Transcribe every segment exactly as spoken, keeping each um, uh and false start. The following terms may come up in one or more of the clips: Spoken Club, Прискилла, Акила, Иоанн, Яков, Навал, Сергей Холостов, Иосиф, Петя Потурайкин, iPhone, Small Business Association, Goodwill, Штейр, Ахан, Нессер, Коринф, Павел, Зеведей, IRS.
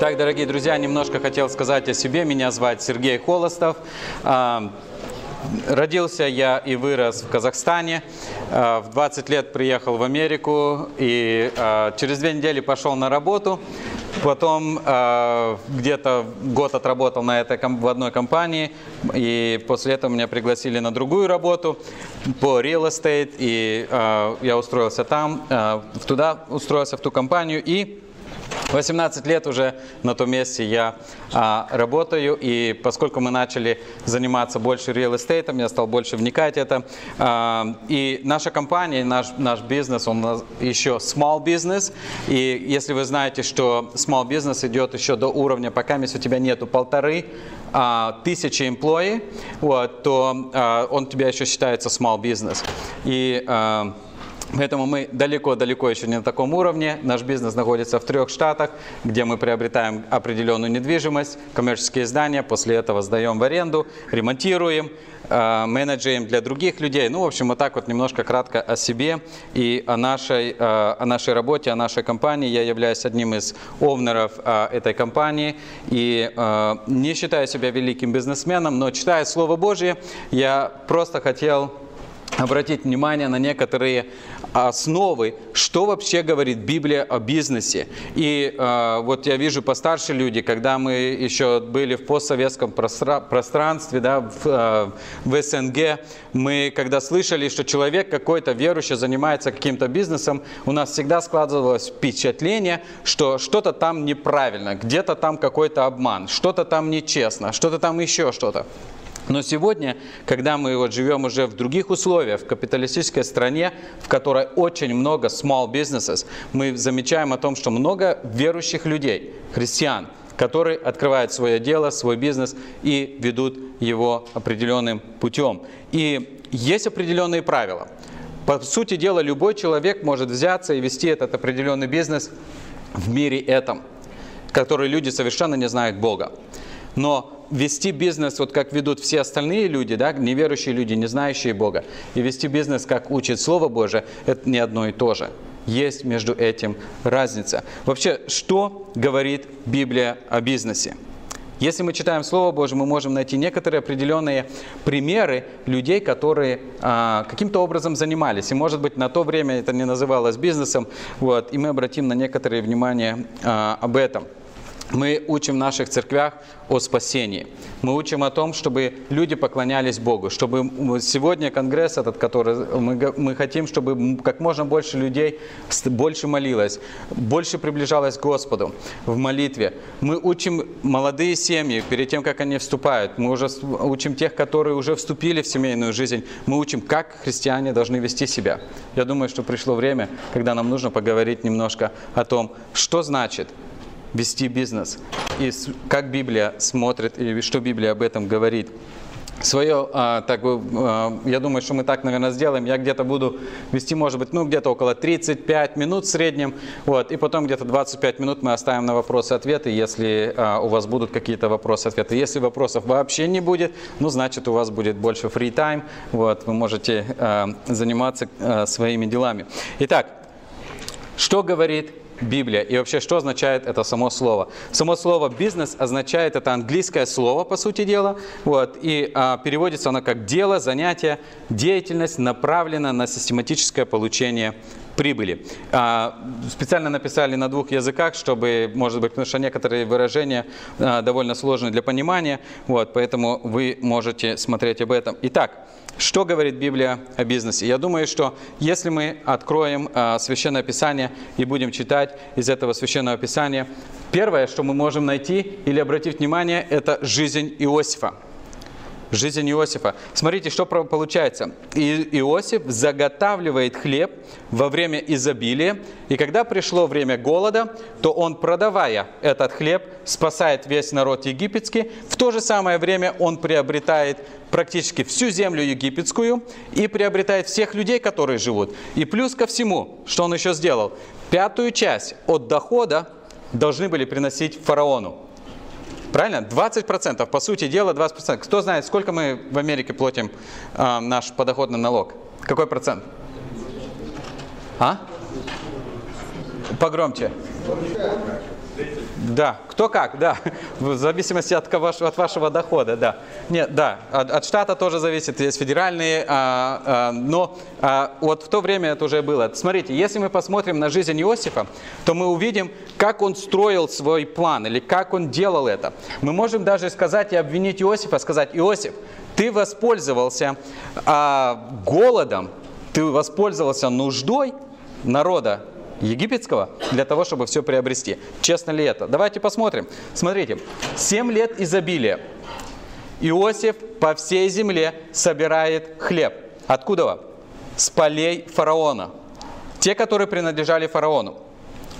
Так, дорогие друзья, немножко хотел сказать о себе. Меня зовут Сергей Холостов. Родился я и вырос в Казахстане, в двадцать лет приехал в Америку и через две недели пошел на работу, потом где-то год отработал на этой, в одной компании, и после этого меня пригласили на другую работу по real estate, и я устроился там, туда устроился в ту компанию, и восемнадцать лет уже на том месте я а, работаю, и поскольку мы начали заниматься больше real estate, я стал больше вникать в это. А, и наша компания, наш, наш бизнес, он еще small business, и если вы знаете, что small business идет еще до уровня, пока если у тебя нету полторы а, тысячи employee, вот, то а, он у тебя еще считается small business. И, а, Поэтому мы далеко-далеко еще не на таком уровне. Наш бизнес находится в трех штатах, где мы приобретаем определенную недвижимость, коммерческие здания, после этого сдаем в аренду, ремонтируем, менеджерим для других людей. Ну, в общем, вот так вот немножко кратко о себе и о нашей, о нашей работе, о нашей компании. Я являюсь одним из овнеров этой компании и не считаю себя великим бизнесменом, но читая Слово Божье, я просто хотел обратить внимание на некоторые основы, что вообще говорит Библия о бизнесе. И э, вот я вижу постарше люди, когда мы еще были в постсоветском простра пространстве, да, в, э, в СНГ, мы когда слышали, что человек какой-то верующий занимается каким-то бизнесом, у нас всегда складывалось впечатление, что что-то там неправильно, где-то там какой-то обман, что-то там нечестно, что-то там еще что-то. Но сегодня, когда мы вот живем уже в других условиях, в капиталистической стране, в которой очень много small businesses, мы замечаем о том, что много верующих людей, христиан, которые открывают свое дело, свой бизнес и ведут его определенным путем. И есть определенные правила. По сути дела, любой человек может взяться и вести этот определенный бизнес в мире этом, который люди совершенно не знают Бога. Но вести бизнес, вот как ведут все остальные люди, да, неверующие люди, не знающие Бога, и вести бизнес, как учит Слово Божие, это не одно и то же. Есть между этим разница. Вообще, что говорит Библия о бизнесе? Если мы читаем Слово Божие, мы можем найти некоторые определенные примеры людей, которые а, каким-то образом занимались. И, может быть, на то время это не называлось бизнесом, вот, и мы обратим на некоторые внимание а, об этом. Мы учим в наших церквях о спасении. Мы учим о том, чтобы люди поклонялись Богу. Чтобы сегодня конгресс этот, который мы, мы хотим, чтобы как можно больше людей больше молилось, больше приближалось к Господу в молитве. Мы учим молодые семьи перед тем, как они вступают. Мы уже учим тех, которые уже вступили в семейную жизнь. Мы учим, как христиане должны вести себя. Я думаю, что пришло время, когда нам нужно поговорить немножко о том, что значит вести бизнес, и как Библия смотрит, и что Библия об этом говорит. Свое, а, так, а, я думаю, что мы так, наверное, сделаем. Я где-то буду вести, может быть, ну, где-то около тридцати пяти минут в среднем, вот, и потом где-то двадцать пять минут мы оставим на вопросы-ответы, если а, у вас будут какие-то вопросы-ответы. Если вопросов вообще не будет, ну, значит, у вас будет больше free time, вот, вы можете а, заниматься а, своими делами. Итак, что говорит Библия и вообще, что означает это само слово? Само слово «бизнес» означает, это английское слово, по сути дела, вот, и а, переводится оно как «дело», «занятие», «деятельность», направлена на систематическое получение прибыли. А, специально написали на двух языках, чтобы, может быть, потому что некоторые выражения а, довольно сложны для понимания, вот, поэтому вы можете смотреть об этом. Итак, что говорит Библия о бизнесе? Я думаю, что если мы откроем а, Священное Писание и будем читать из этого Священного Писания, первое, что мы можем найти или обратить внимание, это жизнь Иосифа. Жизнь Иосифа. Смотрите, что получается. И, Иосиф заготавливает хлеб во время изобилия, и когда пришло время голода, то он, продавая этот хлеб, спасает весь народ египетский. В то же самое время он приобретает практически всю землю египетскую и приобретает всех людей, которые живут. И плюс ко всему, что он еще сделал, пятую часть от дохода должны были приносить фараону. Правильно? двадцать процентов, по сути дела, двадцать процентов. Кто знает, сколько мы в Америке платим э, наш подоходный налог? Какой процент? А? Погромче. Да, кто как, да, в зависимости от, ваш, от вашего дохода, да. Нет, да, от, от штата тоже зависит, есть федеральные, а, а, но а, вот в то время это уже было. Смотрите, если мы посмотрим на жизнь Иосифа, то мы увидим, как он строил свой план или как он делал это. Мы можем даже сказать и обвинить Иосифа, сказать: Иосиф, ты воспользовался а, голодом, ты воспользовался нуждой народа египетского для того, чтобы все приобрести. Честно ли это? Давайте посмотрим. Смотрите, семь лет изобилия. Иосиф по всей земле собирает хлеб. Откуда? С полей фараона. Те, которые принадлежали фараону.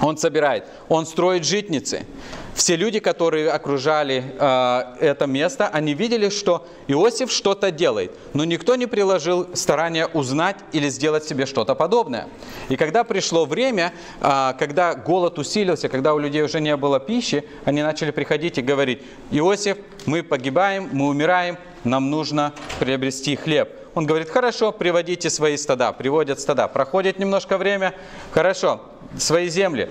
Он собирает, он строит житницы. Все люди, которые окружали э, это место, они видели, что Иосиф что-то делает, но никто не приложил старания узнать или сделать себе что-то подобное. И когда пришло время, э, когда голод усилился, когда у людей уже не было пищи, они начали приходить и говорить: Иосиф, мы погибаем, мы умираем, нам нужно приобрести хлеб. Он говорит: хорошо, приводите свои стада, приводят стада. Проходит немножко время, хорошо. Свои земли,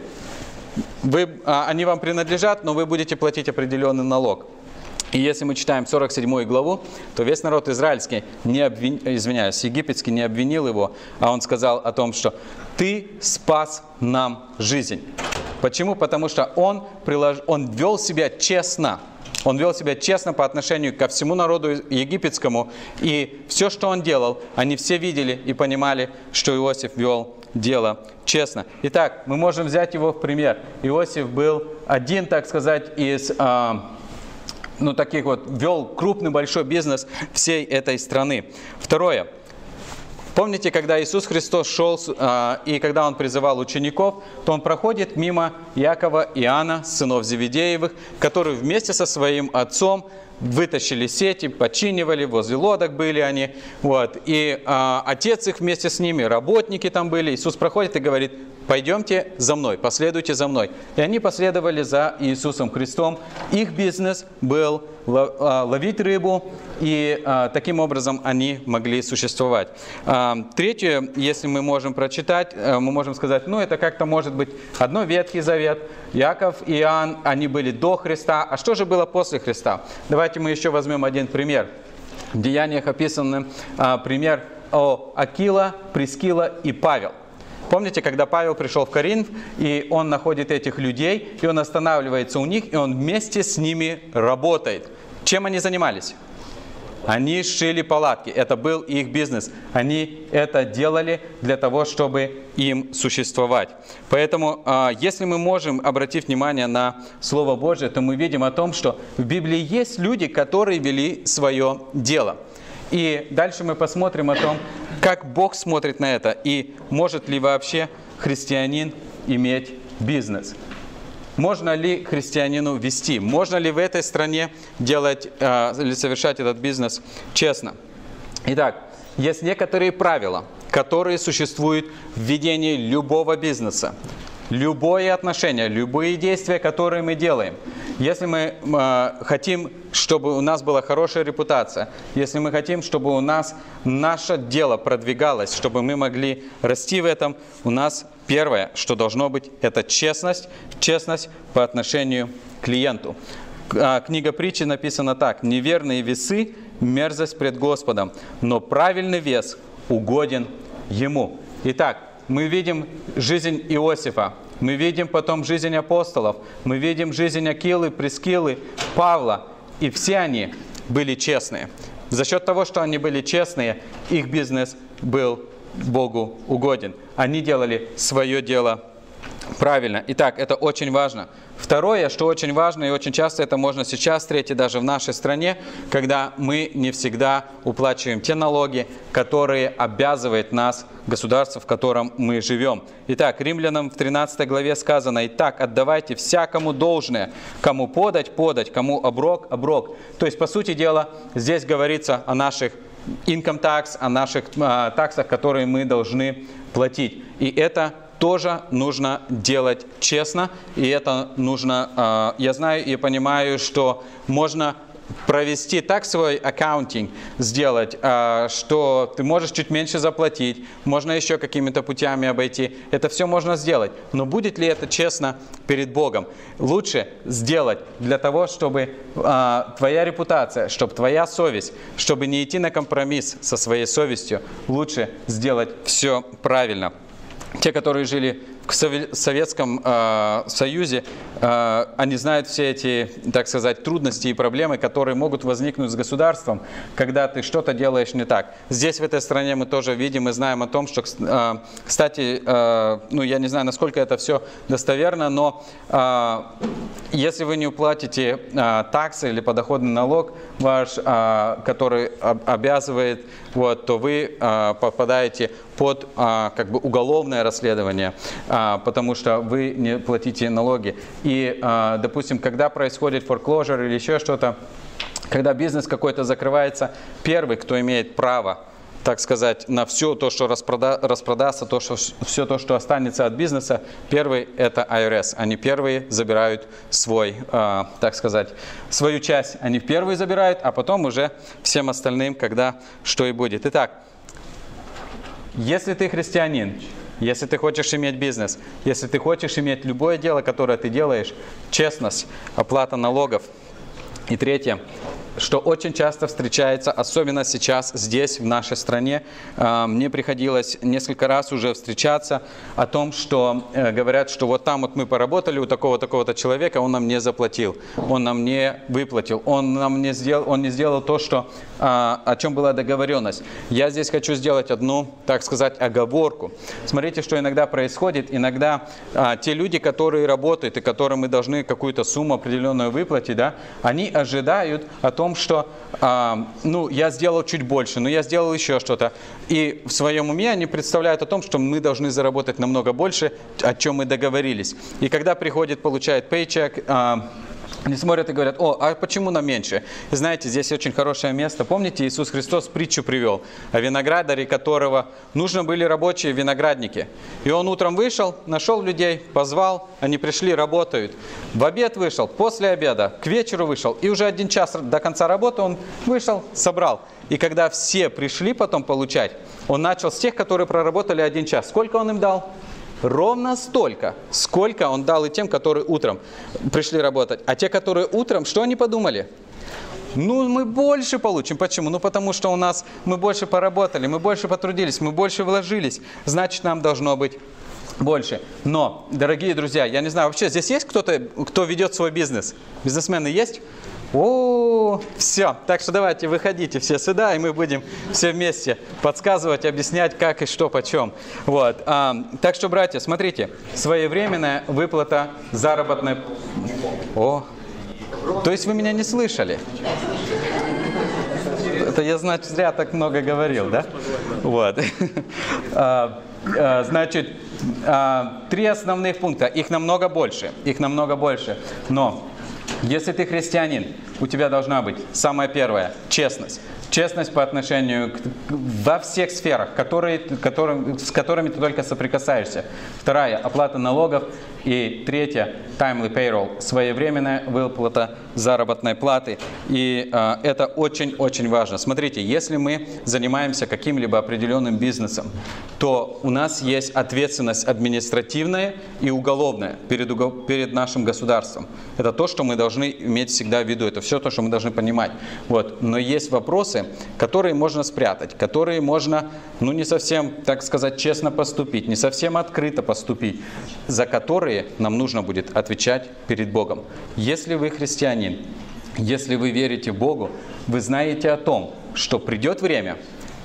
вы, они вам принадлежат, но вы будете платить определенный налог. И если мы читаем сорок седьмую главу, то весь народ израильский, не обвин... извиняюсь, египетский не обвинил его, а он сказал о том, что «ты спас нам жизнь». Почему? Потому что он, прилож... он вел себя честно. Он вел себя честно по отношению ко всему народу египетскому. И все, что он делал, они все видели и понимали, что Иосиф вел дело честно. Итак, мы можем взять его в пример. Иосиф был один, так сказать, из э, ну, таких вот, вел крупный большой бизнес всей этой страны. Второе. Помните, когда Иисус Христос шел э, и когда Он призывал учеников, то Он проходит мимо Якова и Иоанна, сынов Зеведеевых, которые вместе со своим отцом вытащили сети, починивали, возле лодок были они. Вот. И э, отец их вместе с ними, работники там были. Иисус проходит и говорит: пойдемте за мной, последуйте за мной. И они последовали за Иисусом Христом. Их бизнес был ловить рыбу, и э, таким образом они могли существовать. Э, третье, если мы можем прочитать, э, мы можем сказать, ну это как-то может быть одно Ветхий Завет, Яков и Иоанн, они были до Христа. А что же было после Христа? Давайте мы еще возьмем один пример. В Деяниях описан э, пример о Акила, Прискилла и Павел. Помните, когда Павел пришел в Коринф, и он находит этих людей, и он останавливается у них, и он вместе с ними работает. Чем они занимались? Они шили палатки, это был их бизнес. Они это делали для того, чтобы им существовать. Поэтому, если мы можем обратить внимание на Слово Божие, то мы видим о том, что в Библии есть люди, которые вели свое дело. И дальше мы посмотрим о том, как Бог смотрит на это и может ли вообще христианин иметь бизнес. Можно ли христианину вести? Можно ли в этой стране делать э, или совершать этот бизнес честно? Итак, есть некоторые правила, которые существуют в ведении любого бизнеса. Любое отношение, любые действия, которые мы делаем. Если мы э, хотим, чтобы у нас была хорошая репутация, если мы хотим, чтобы у нас наше дело продвигалось, чтобы мы могли расти в этом, у нас первое, что должно быть, это честность, честность по отношению к клиенту. Книга Притчи написана так: «Неверные весы – мерзость пред Господом, но правильный вес угоден Ему». Итак, мы видим жизнь Иосифа, мы видим потом жизнь апостолов, мы видим жизнь Акилы, Прискилы, Павла. И все они были честные. За счет того, что они были честные, их бизнес был Богу угоден. Они делали свое дело правильно. Итак, это очень важно. Второе, что очень важно, и очень часто это можно сейчас встретить даже в нашей стране, когда мы не всегда уплачиваем те налоги, которые обязывает нас государство, в котором мы живем. Итак, Римлянам в тринадцатой главе сказано: «Итак, отдавайте всякому должное, кому подать, подать, кому оброк, оброк». То есть, по сути дела, здесь говорится о наших income tax, о наших э, таксах, которые мы должны платить. И это тоже нужно делать честно, и это нужно, я знаю и понимаю, что можно провести так свой аккаунтинг, сделать, что ты можешь чуть меньше заплатить, можно еще какими-то путями обойти. Это все можно сделать. Но будет ли это честно перед Богом? Лучше сделать для того, чтобы твоя репутация, чтобы твоя совесть, чтобы не идти на компромисс со своей совестью, лучше сделать все правильно. Те, которые жили в Советском э, Союзе, э, они знают все эти, так сказать, трудности и проблемы, которые могут возникнуть с государством, когда ты что-то делаешь не так. Здесь, в этой стране, мы тоже видим и знаем о том, что, э, кстати, э, ну, я не знаю, насколько это все достоверно, но э, если вы не уплатите э, таксы или подоходный налог ваш, э, который об, обязывает, вот, то вы э, попадаете под э, как бы уголовное расследование, потому что вы не платите налоги. И, допустим, когда происходит форклозер или еще что-то, когда бизнес какой-то закрывается, первый, кто имеет право, так сказать, на все то, что распрода, распродастся, то, что, все то, что останется от бизнеса, первый – это ай ар эс. Они первые забирают свой, э, так сказать, свою часть. Они первые забирают, а потом уже всем остальным, когда что и будет. Итак, если ты христианин, если ты хочешь иметь бизнес, если ты хочешь иметь любое дело, которое ты делаешь, честность, оплата налогов. И третье, что очень часто встречается, особенно сейчас здесь, в нашей стране, мне приходилось несколько раз уже встречаться о том, что говорят, что вот там вот мы поработали у такого-такого-то человека, он нам не заплатил, он нам не выплатил, он нам не сделал, он не сделал то, что, о чем была договоренность. Я здесь хочу сделать одну, так сказать, оговорку. Смотрите, что иногда происходит. Иногда те люди, которые работают и которым мы должны какую-то сумму определенную выплатить, да, они ожидают о том, что э, ну, я сделал чуть больше, но я сделал еще что-то. И в своем уме они представляют о том, что мы должны заработать намного больше, о чем мы договорились. И когда приходит, получает пейчек, э, они смотрят и говорят: о, а почему нам меньше? И знаете, здесь очень хорошее место. Помните, Иисус Христос притчу привел о виноградаре, которого нужно были рабочие виноградники. И он утром вышел, нашел людей, позвал, они пришли, работают. В обед вышел, после обеда, к вечеру вышел, и уже один час до конца работы он вышел, собрал. И когда все пришли потом получать, он начал с тех, которые проработали один час. Сколько он им дал? Ровно столько, сколько он дал и тем, которые утром пришли работать. А те, которые утром, что они подумали? Ну, мы больше получим. Почему? Ну, потому что у нас мы больше поработали, мы больше потрудились, мы больше вложились. Значит, нам должно быть больше. Но, дорогие друзья, я не знаю, вообще здесь есть кто-то, кто ведет свой бизнес? Бизнесмены есть? О, все. Так что давайте выходите все сюда, и мы будем все вместе подсказывать, объяснять, как и что, почем. Вот. А, так что, братья, смотрите, своевременная выплата заработной... О, то есть вы меня не слышали? Это я, значит, зря так много говорил, да? Вот. А, а, значит, а, три основных пункта. Их намного больше. Их намного больше. Но... Если ты христианин, у тебя должна быть, самое первое, честность. Честность по отношению к, во всех сферах, которые, которые, с которыми ты только соприкасаешься. Вторая – оплата налогов. И третья – timely payroll – своевременная выплата заработной платы. И э, это очень-очень важно. Смотрите, если мы занимаемся каким-либо определенным бизнесом, то у нас есть ответственность административная и уголовная перед, угол, перед нашим государством. Это то, что мы должны иметь всегда в виду, это все то, что мы должны понимать. Вот. Но есть вопросы, которые можно спрятать, которые можно, ну, не совсем, так сказать, честно поступить, не совсем открыто поступить, за которые нам нужно будет отвечать перед Богом. Если вы христианин, если вы верите Богу, вы знаете о том, что придет время,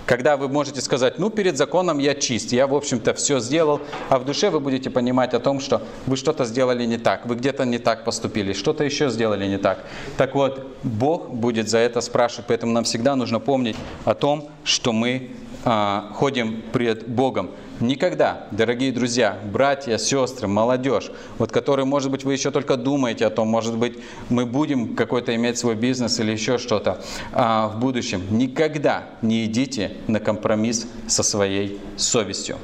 когда вы можете сказать: ну, перед законом я чист, я, в общем-то, все сделал, а в душе вы будете понимать о том, что вы что-то сделали не так, вы где-то не так поступили, что-то еще сделали не так. Так вот, Бог будет за это спрашивать, поэтому нам всегда нужно помнить о том, что мы э, ходим пред Богом. Никогда, дорогие друзья, братья, сестры, молодежь, вот которые, может быть, вы еще только думаете о том, может быть, мы будем какой-то иметь свой бизнес или еще что-то а, в будущем, никогда не идите на компромисс со своей совестью.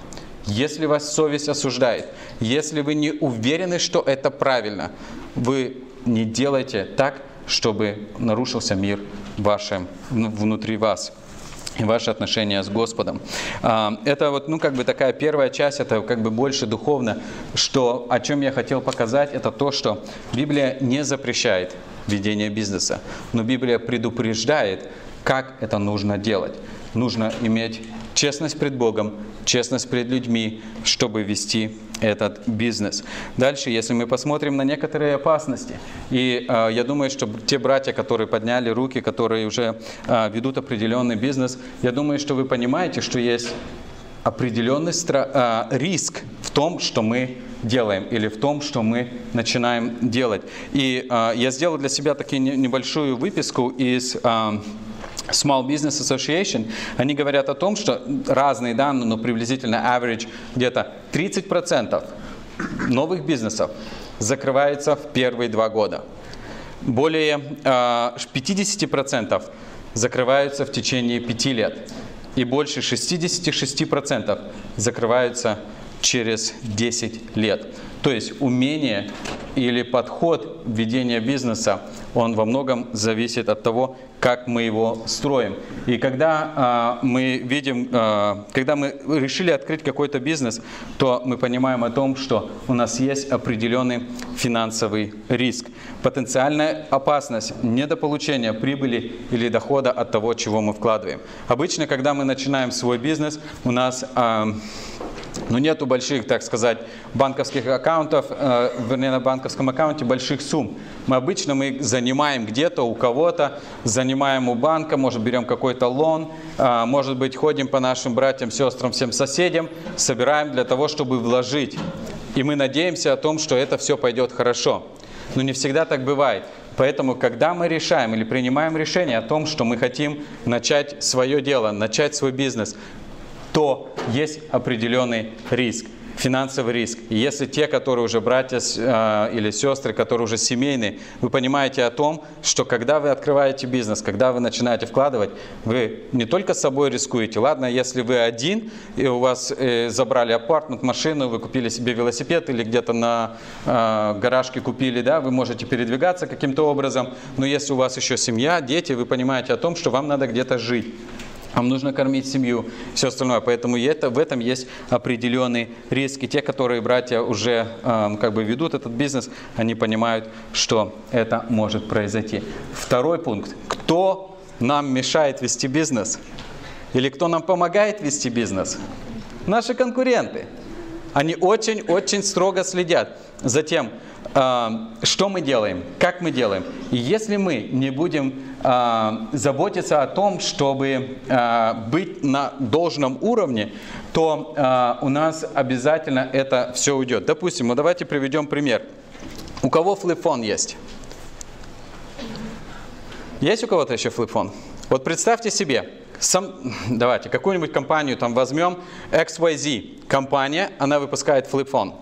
Если вас совесть осуждает, если вы не уверены, что это правильно, вы не делайте так, чтобы нарушился мир вашим, внутри вас. И ваши отношения с Господом. Это вот, ну, как бы такая первая часть, это как бы больше духовно, что, о чем я хотел показать, это то, что Библия не запрещает ведение бизнеса, но Библия предупреждает, как это нужно делать. Нужно иметь честность пред Богом, честность пред людьми, чтобы вести этот бизнес. Дальше, если мы посмотрим на некоторые опасности, и э, я думаю, что те братья, которые подняли руки, которые уже э, ведут определенный бизнес, я думаю, что вы понимаете, что есть определенный стра- э, риск в том, что мы делаем, или в том, что мы начинаем делать. И э, я сделал для себя такую небольшую выписку из... Э, Small Business Association, они говорят о том, что разные данные, но приблизительно average где-то тридцать процентов новых бизнесов закрывается в первые два года. Более пятьдесят процентов закрываются в течение пяти лет. И больше шестьдесят шесть процентов закрываются через десять лет. То есть умение или подход ведения бизнеса, он во многом зависит от того, как мы его строим. И когда э, мы видим, э, когда мы решили открыть какой-то бизнес, то мы понимаем о том, что у нас есть определенный финансовый риск. Потенциальная опасность недополучения прибыли или дохода от того, чего мы вкладываем. Обычно, когда мы начинаем свой бизнес, у нас... Э, Но нету больших, так сказать, банковских аккаунтов, э, вернее, на банковском аккаунте больших сумм. Мы обычно мы занимаем где-то у кого-то, занимаем у банка, может, берем какой-то лон, э, может быть, ходим по нашим братьям, сестрам, всем соседям, собираем для того, чтобы вложить. И мы надеемся о том, что это все пойдет хорошо. Но не всегда так бывает. Поэтому, когда мы решаем или принимаем решение о том, что мы хотим начать свое дело, начать свой бизнес, то есть определенный риск, финансовый риск. И если те, которые уже братья э, или сестры, которые уже семейные, вы понимаете о том, что когда вы открываете бизнес, когда вы начинаете вкладывать, вы не только собой рискуете. Ладно, если вы один, и у вас э, забрали апартмент, машину, вы купили себе велосипед или где-то на э, гаражке купили, да, вы можете передвигаться каким-то образом. Но если у вас еще семья, дети, вы понимаете о том, что вам надо где-то жить. Вам нужно кормить семью, все остальное. Поэтому это, в этом есть определенные риски. Те, которые братья уже э, как бы ведут этот бизнес, они понимают, что это может произойти. Второй пункт. Кто нам мешает вести бизнес? Или кто нам помогает вести бизнес? Наши конкуренты. Они очень-очень строго следят за тем, э, что мы делаем, как мы делаем. И если мы не будем э, заботиться о том, чтобы э, быть на должном уровне, то э, у нас обязательно это все уйдет. Допустим, ну давайте приведем пример. У кого флипфон есть? Есть у кого-то еще флипфон? Вот представьте себе. Сам, давайте какую-нибудь компанию там возьмем, икс уай зет компания, она выпускает флипфон.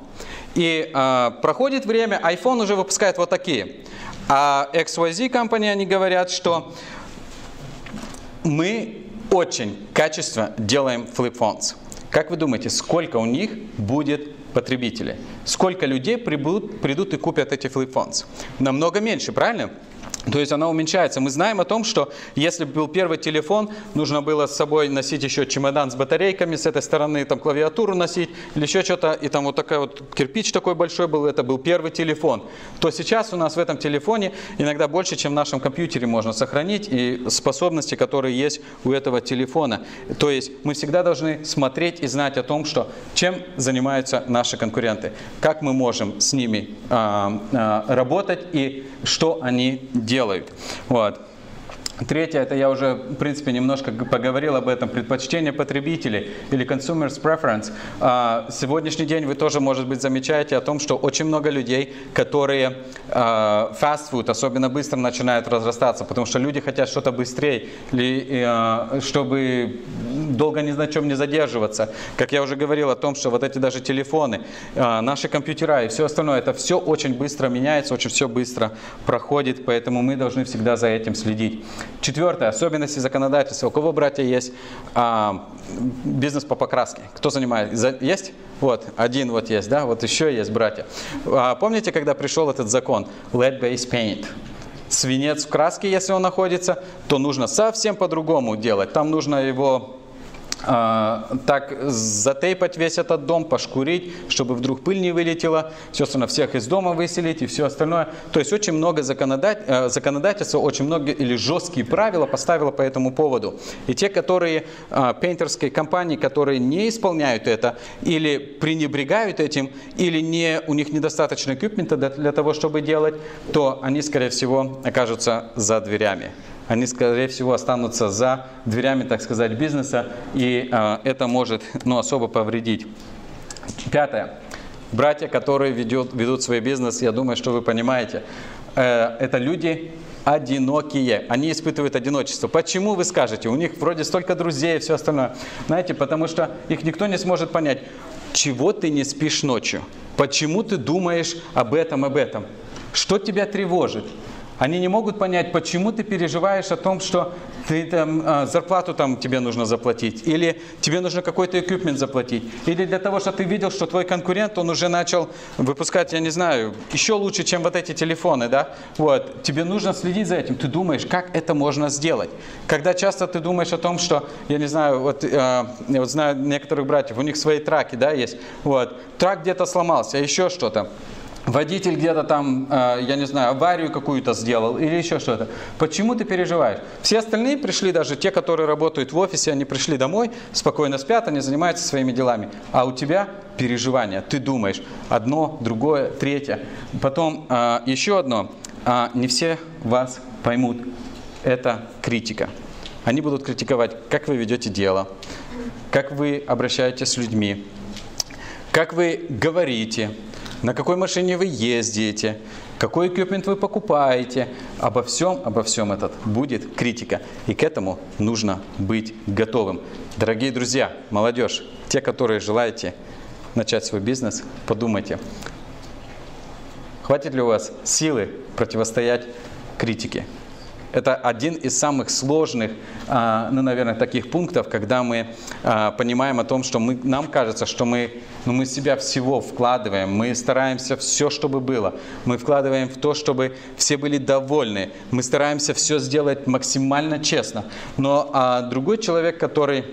И э, проходит время, iPhone уже выпускает вот такие. А икс уай зет компания, они говорят, что мы очень качественно делаем флипфонс. Как вы думаете, сколько у них будет потребителей? Сколько людей прибудут, придут и купят эти флипфонс? Намного меньше, правильно? То есть она уменьшается. Мы знаем о том, что если был первый телефон, нужно было с собой носить еще чемодан с батарейками, с этой стороны там клавиатуру носить или еще что-то. И там вот такой вот кирпич такой большой был, это был первый телефон. То сейчас у нас в этом телефоне иногда больше, чем в нашем компьютере можно сохранить и способности, которые есть у этого телефона. То есть мы всегда должны смотреть и знать о том, что чем занимаются наши конкуренты, как мы можем с ними а, а, работать и что они делают. делают. Вот. Третье, это я уже, в принципе, немножко поговорил об этом, предпочтение потребителей или consumers preference. Сегодняшний день вы тоже, может быть, замечаете о том, что очень много людей, которые fast food особенно быстро начинают разрастаться, потому что люди хотят что-то быстрее, чтобы долго ни на чем не задерживаться. Как я уже говорил о том, что вот эти даже телефоны, наши компьютера и все остальное, это все очень быстро меняется, очень все быстро проходит, поэтому мы должны всегда за этим следить. Четвертое. Особенности законодательства. У кого, братья, есть а, бизнес по покраске? Кто занимается? Есть? Вот, один вот есть, да? Вот еще есть, братья. А, помните, когда пришел этот закон? лед-based paint. свинец в краске, если он находится, то нужно совсем по-другому делать. Там нужно его э, так затейпать, весь этот дом, пошкурить, чтобы вдруг пыль не вылетела, собственно, всех из дома выселить и все остальное. То есть очень много законодатель, э, законодательства, очень многие или жесткие правила поставило по этому поводу. И те, которые, э, пейнтерские компании, которые не исполняют это или пренебрегают этим, или не, у них недостаточно эквипмента для, для того, чтобы делать, то они, скорее всего, окажутся за дверями. Они, скорее всего, останутся за дверями, так сказать, бизнеса, и э, это может, ну, особо повредить. Пятое. Братья, которые ведет, ведут свой бизнес, я думаю, что вы понимаете, э, это люди одинокие, они испытывают одиночество. Почему, вы скажете? У них вроде столько друзей и все остальное. Знаете, потому что их никто не сможет понять, чего ты не спишь ночью, почему ты думаешь об этом, об этом, что тебя тревожит. Они не могут понять, почему ты переживаешь о том, что ты там, зарплату там тебе нужно заплатить, или тебе нужно какой-то эквипмент заплатить, или для того, что ты видел, что твой конкурент, он уже начал выпускать, я не знаю, еще лучше, чем вот эти телефоны, да? Вот. Тебе нужно следить за этим. Ты думаешь, как это можно сделать. Когда часто ты думаешь о том, что, я не знаю, вот, э, я вот знаю некоторых братьев, у них свои траки, да, есть. Вот. Трак где-то сломался, еще что-то. Водитель где-то там, я не знаю, аварию какую-то сделал или еще что-то. Почему ты переживаешь? Все остальные пришли, даже те, которые работают в офисе, они пришли домой, спокойно спят, они занимаются своими делами. А у тебя переживания, ты думаешь одно, другое, третье. Потом еще одно, не все вас поймут, это критика. Они будут критиковать, как вы ведете дело, как вы обращаетесь с людьми, как вы говорите, на какой машине вы ездите, какой эквипмент вы покупаете. Обо всем, обо всем этот будет критика. И к этому нужно быть готовым. Дорогие друзья, молодежь, те, которые желаете начать свой бизнес, подумайте, хватит ли у вас силы противостоять критике. Это один из самых сложных, ну, наверное, таких пунктов, когда мы понимаем о том, что мы, нам кажется, что мы, ну, мы себя всего вкладываем, мы стараемся все, чтобы было, мы вкладываем в то, чтобы все были довольны, мы стараемся все сделать максимально честно. Но а другой человек, который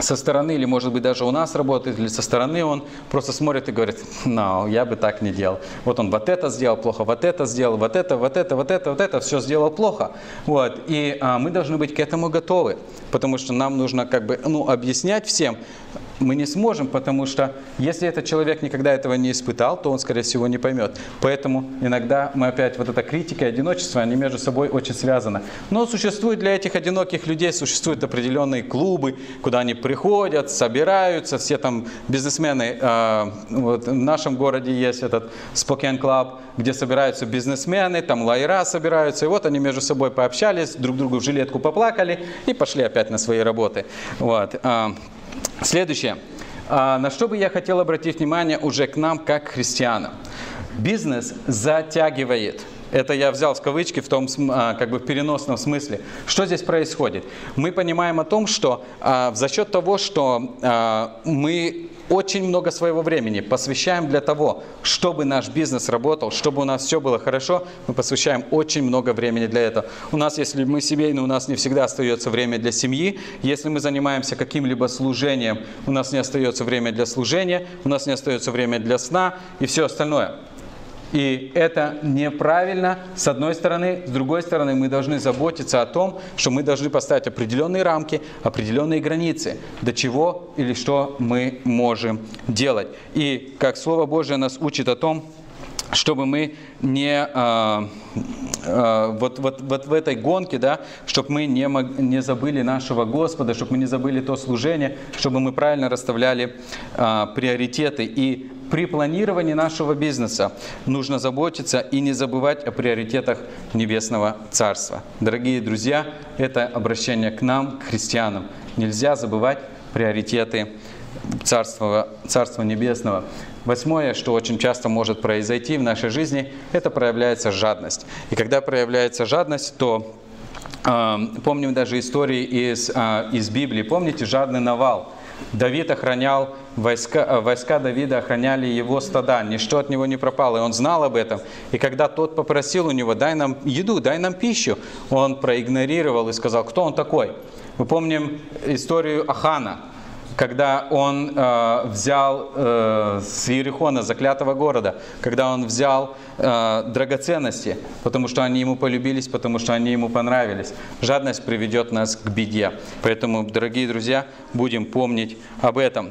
со стороны, или, может быть, даже у нас работает, или со стороны, он просто смотрит и говорит: «No, я бы так не делал. Вот он вот это сделал плохо, вот это сделал, вот это, вот это, вот это, вот это, все сделал плохо». Вот. И а, мы должны быть к этому готовы, потому что нам нужно как бы, ну, объяснять всем, мы не сможем, потому что если этот человек никогда этого не испытал, то он, скорее всего, не поймет. Поэтому иногда мы опять, вот эта критика и одиночество, они между собой очень связаны. Но существует для этих одиноких людей, существуют определенные клубы, куда они приходят, собираются, все там бизнесмены. Э, вот в нашем городе есть этот Spoken Club, где собираются бизнесмены, там лайера собираются, и вот они между собой пообщались, друг другу в жилетку поплакали и пошли опять на свои работы. Вот. Следующее, на что бы я хотел обратить внимание уже к нам, как христианам. Бизнес затягивает. Это я взял в кавычки в том, как бы, в переносном смысле. Что здесь происходит? Мы понимаем о том, что а, за счет того, что а, мы очень много своего времени посвящаем для того, чтобы наш бизнес работал, чтобы у нас все было хорошо, мы посвящаем очень много времени для этого. У нас, если мы семейные, у нас не всегда остается время для семьи. Если мы занимаемся каким-либо служением, у нас не остается время для служения, у нас не остается время для сна и все остальное. И это неправильно, с одной стороны. С другой стороны, мы должны заботиться о том, что мы должны поставить определенные рамки, определенные границы, до чего или что мы можем делать. И как Слово Божие нас учит о том, чтобы мы не а, а, вот, вот, вот в этой гонке, да, чтобы мы не, не забыли нашего Господа, чтобы мы не забыли то служение, чтобы мы правильно расставляли а, приоритеты. И при планировании нашего бизнеса нужно заботиться и не забывать о приоритетах Небесного Царства. Дорогие друзья, это обращение к нам, к христианам. Нельзя забывать приоритеты Царства, Царства Небесного. Восьмое, что очень часто может произойти в нашей жизни, это проявляется жадность. И когда проявляется жадность, то э, помним даже истории из, э, из Библии. Помните жадный Навал? Давид охранял войска, войска Давида охраняли его стада, ничто от него не пропало, и он знал об этом. И когда тот попросил у него, дай нам еду, дай нам пищу, он проигнорировал и сказал, кто он такой? Мы помним историю Ахана, когда он э, взял э, с Иерихона, заклятого города, когда он взял э, драгоценности, потому что они ему полюбились, потому что они ему понравились. Жадность приведет нас к беде. Поэтому, дорогие друзья, будем помнить об этом.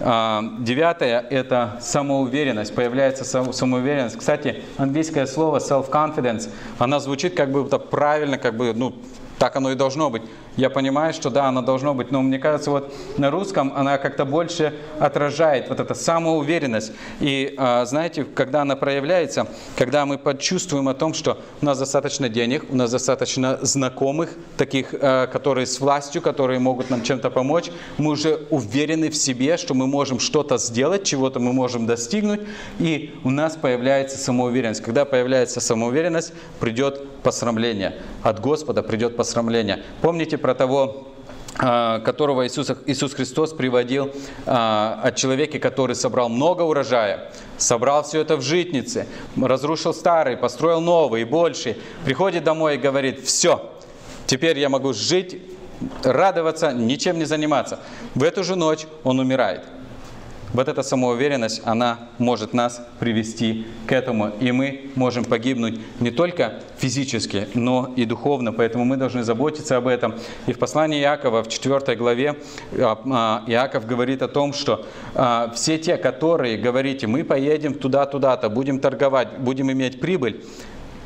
Э, девятое – это самоуверенность. Появляется самоуверенность. Кстати, английское слово self-confidence, она звучит как бы правильно, как бы, ну, так оно и должно быть. Я понимаю, что да, оно должно быть, но мне кажется, вот на русском она как-то больше отражает вот эту самоуверенность. И знаете, когда она проявляется, когда мы почувствуем о том, что у нас достаточно денег, у нас достаточно знакомых, таких, которые с властью, которые могут нам чем-то помочь, мы уже уверены в себе, что мы можем что-то сделать, чего-то мы можем достигнуть, и у нас появляется самоуверенность. Когда появляется самоуверенность, придет посрамление. От Господа придет посрамление. Помните про того, которого Иисус, Иисус Христос приводил от человека, который собрал много урожая, собрал все это в житнице, разрушил старый, построил новый, больше, приходит домой и говорит, все, теперь я могу жить, радоваться, ничем не заниматься. В эту же ночь он умирает. Вот эта самоуверенность, она может нас привести к этому. И мы можем погибнуть не только физически, но и духовно. Поэтому мы должны заботиться об этом. И в послании Иакова, в четвёртой главе, Иаков говорит о том, что все те, которые говорите, мы поедем туда-туда-то, будем торговать, будем иметь прибыль,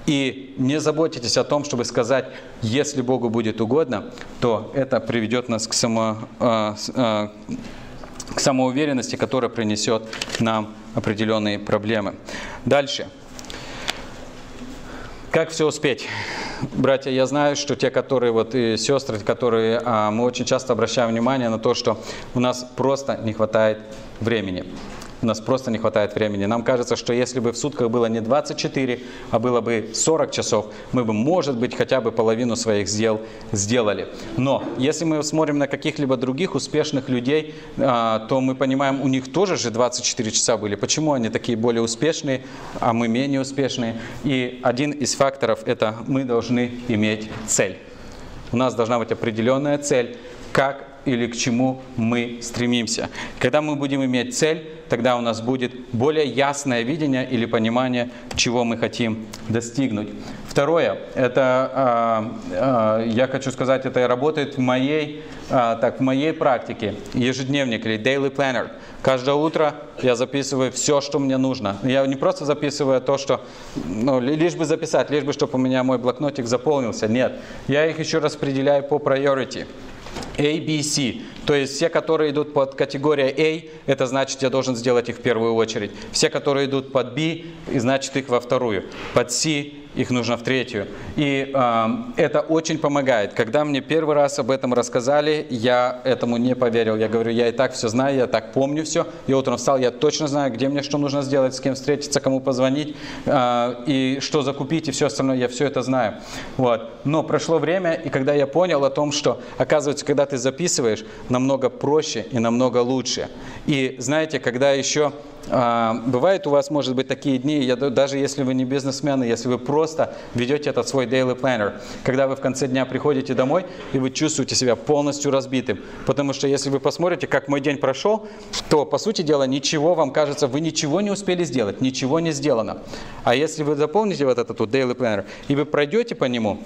и не заботитесь о том, чтобы сказать, если Богу будет угодно, то это приведет нас к само... к самоуверенности, которая принесет нам определенные проблемы. Дальше. Как все успеть? Братья, я знаю, что те, которые, вот и сестры, которые, а, мы очень часто обращаем внимание на то, что у нас просто не хватает времени. У нас просто не хватает времени. Нам кажется, что если бы в сутках было не двадцать четыре, а было бы сорок часов, мы бы, может быть, хотя бы половину своих дел сделали. Но если мы смотрим на каких-либо других успешных людей, то мы понимаем, у них тоже же двадцать четыре часа были. Почему они такие более успешные, а мы менее успешные? И один из факторов – это мы должны иметь цель. У нас должна быть определенная цель, как или к чему мы стремимся. Когда мы будем иметь цель, тогда у нас будет более ясное видение или понимание, чего мы хотим достигнуть. Второе, это, я хочу сказать, это работает в моей, так, в моей практике, ежедневник или daily planner. Каждое утро я записываю все, что мне нужно. Я не просто записываю то, что, ну, лишь бы записать, лишь бы, чтобы у меня мой блокнотик заполнился. Нет, я их еще распределяю по priority. A, B, C. То есть все, которые идут под категорией A, это значит, я должен сделать их в первую очередь. Все, которые идут под B, значит, их во вторую. Под C их нужно в третью. И э, это очень помогает. Когда мне первый раз об этом рассказали, я этому не поверил. Я говорю, я и так все знаю, я так помню все. Я утром встал, я точно знаю, где мне что нужно сделать, с кем встретиться, кому позвонить, э, и что закупить, и все остальное. Я все это знаю. Вот. Но прошло время, и когда я понял о том, что, оказывается, когда ты записываешь, намного проще и намного лучше. И знаете, когда еще... Бывают у вас, может быть, такие дни, я, даже если вы не бизнесмены, если вы просто ведете этот свой daily planner, когда вы в конце дня приходите домой и вы чувствуете себя полностью разбитым. Потому что если вы посмотрите, как мой день прошел, то, по сути дела, ничего вам кажется, вы ничего не успели сделать, ничего не сделано. А если вы заполните вот этот вот daily planner и вы пройдете по нему,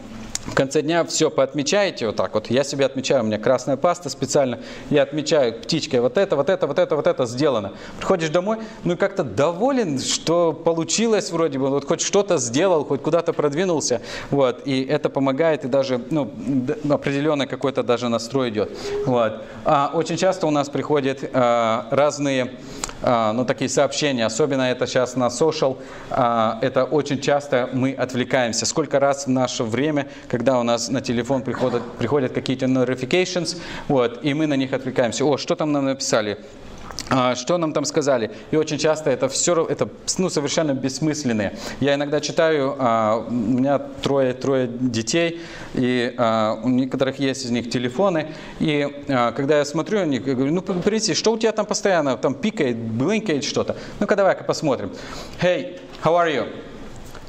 в конце дня все поотмечаете вот так вот. Я себе отмечаю, у меня красная паста специально. Я отмечаю птичкой вот это, вот это, вот это, вот это сделано. Приходишь домой, ну и как-то доволен, что получилось вроде бы. Вот хоть что-то сделал, хоть куда-то продвинулся. Вот. И это помогает, и даже, ну, определенно какой-то даже настрой идет. Вот. А очень часто у нас приходят а, разные... ну, такие сообщения, особенно это сейчас на social, это очень часто мы отвлекаемся. Сколько раз в наше время, когда у нас на телефон приходят, приходят какие-то notifications, вот, и мы на них отвлекаемся. О, что там нам написали? Что нам там сказали? И очень часто это все это, ну, совершенно бессмысленные. Я иногда читаю, у меня трое, трое детей, и у некоторых есть из них телефоны. И когда я смотрю на них, я говорю, ну, прийти, что у тебя там постоянно там пикает, блинкает что-то? Ну-ка, давай-ка посмотрим. Hey, how are you?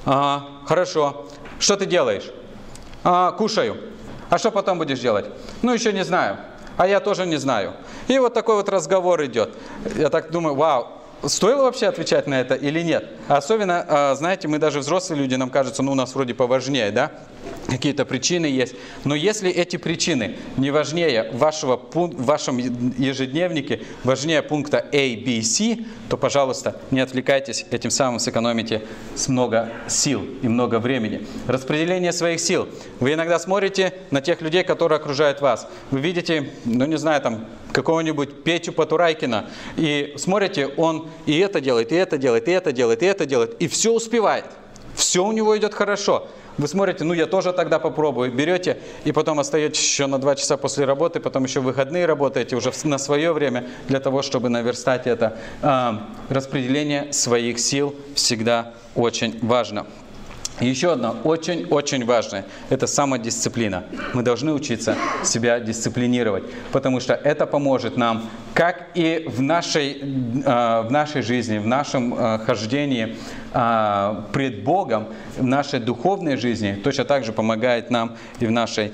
Ага, хорошо. Что ты делаешь? А, кушаю. А что потом будешь делать? Ну, еще не знаю. А я тоже не знаю. И вот такой вот разговор идет. Я так думаю, вау, стоило вообще отвечать на это или нет? Особенно, знаете, мы даже взрослые люди, нам кажется, ну у нас вроде поважнее, да? Какие-то причины есть. Но если эти причины не важнее вашего, в вашем ежедневнике, важнее пункта A, B, C, то, пожалуйста, не отвлекайтесь, этим самым сэкономите много сил и много времени. Распределение своих сил. Вы иногда смотрите на тех людей, которые окружают вас. Вы видите, ну не знаю, там, какого-нибудь Петю Потурайкина, и смотрите, он и это делает, и это делает, и это делает, и это делает, и все успевает. Все у него идет хорошо. Вы смотрите, ну я тоже тогда попробую. Берете и потом остаетесь еще на два часа после работы, потом еще в выходные работаете уже на свое время для того, чтобы наверстать это. Распределение своих сил всегда очень важно. И еще одно очень-очень важное – это самодисциплина. Мы должны учиться себя дисциплинировать, потому что это поможет нам, как и в нашей, в нашей жизни, в нашем хождении пред Богом, в нашей духовной жизни, точно так же помогает нам и в нашей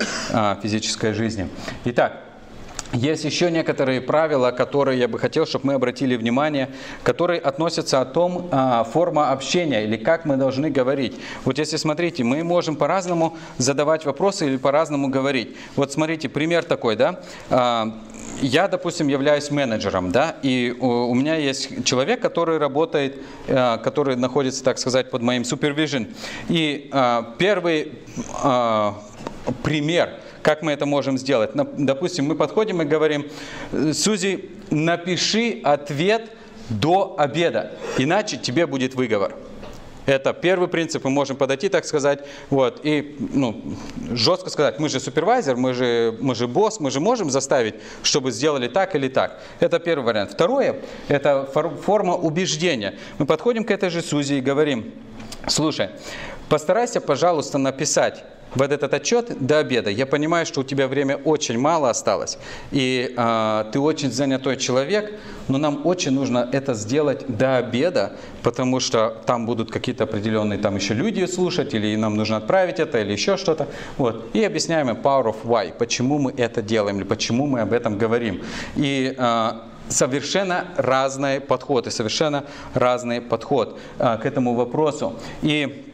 физической жизни. Итак. Есть еще некоторые правила, которые я бы хотел, чтобы мы обратили внимание, которые относятся о том, форма общения или как мы должны говорить. Вот если смотрите, мы можем по-разному задавать вопросы или по-разному говорить. Вот смотрите, пример такой, да? Я, допустим, являюсь менеджером, да, и у меня есть человек, который работает, который находится, так сказать, под моим супервизион. И первый пример. Как мы это можем сделать? Допустим, мы подходим и говорим, Сузи, напиши ответ до обеда, иначе тебе будет выговор. Это первый принцип, мы можем подойти, так сказать, вот, и ну, жестко сказать, мы же супервайзер, мы же, мы же босс, мы же можем заставить, чтобы сделали так или так. Это первый вариант. Второе, это форма убеждения. Мы подходим к этой же Сузи и говорим, слушай, постарайся, пожалуйста, написать вот этот отчет до обеда. Я понимаю, что у тебя время очень мало осталось, и э, ты очень занятой человек, но нам очень нужно это сделать до обеда, потому что там будут какие-то определенные там еще люди слушать, или нам нужно отправить это, или еще что-то. Вот. И объясняем им power of why, почему мы это делаем, или почему мы об этом говорим. И э, совершенно разные подходы, совершенно разный подход э, к этому вопросу. И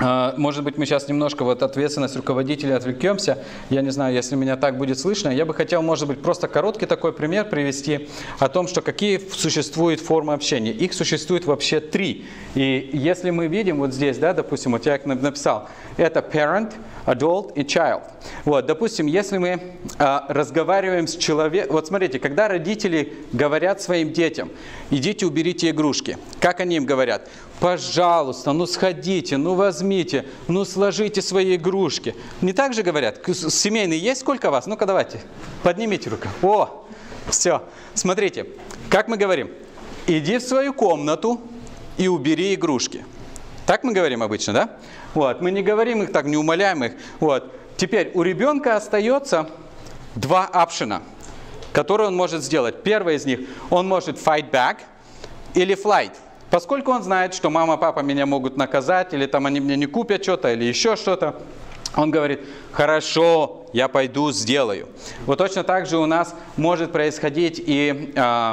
может быть, мы сейчас немножко вот ответственность руководителя отвлекемся. Я не знаю, если меня так будет слышно. Я бы хотел, может быть, просто короткий такой пример привести о том, что какие существуют формы общения. Их существует вообще три. И если мы видим вот здесь, да, допустим, вот я их написал, это parent, adult и child. Вот, допустим, если мы а, разговариваем с человеком, вот смотрите, когда родители говорят своим детям, идите уберите игрушки, как они им говорят? Пожалуйста, ну сходите, ну возьмите, ну сложите свои игрушки. Не так же говорят? Семейные есть сколько вас? Ну-ка давайте, поднимите руку. О, все. Смотрите, как мы говорим, иди в свою комнату и убери игрушки. Так мы говорим обычно, да? Вот, мы не говорим их так, не умоляем их. Вот. Теперь у ребенка остается два опшена, которые он может сделать. Первый из них, он может fight back или flight. Поскольку он знает, что мама, папа меня могут наказать, или там они мне не купят что-то, или еще что-то, он говорит, хорошо, я пойду сделаю. Вот точно так же у нас может происходить и э,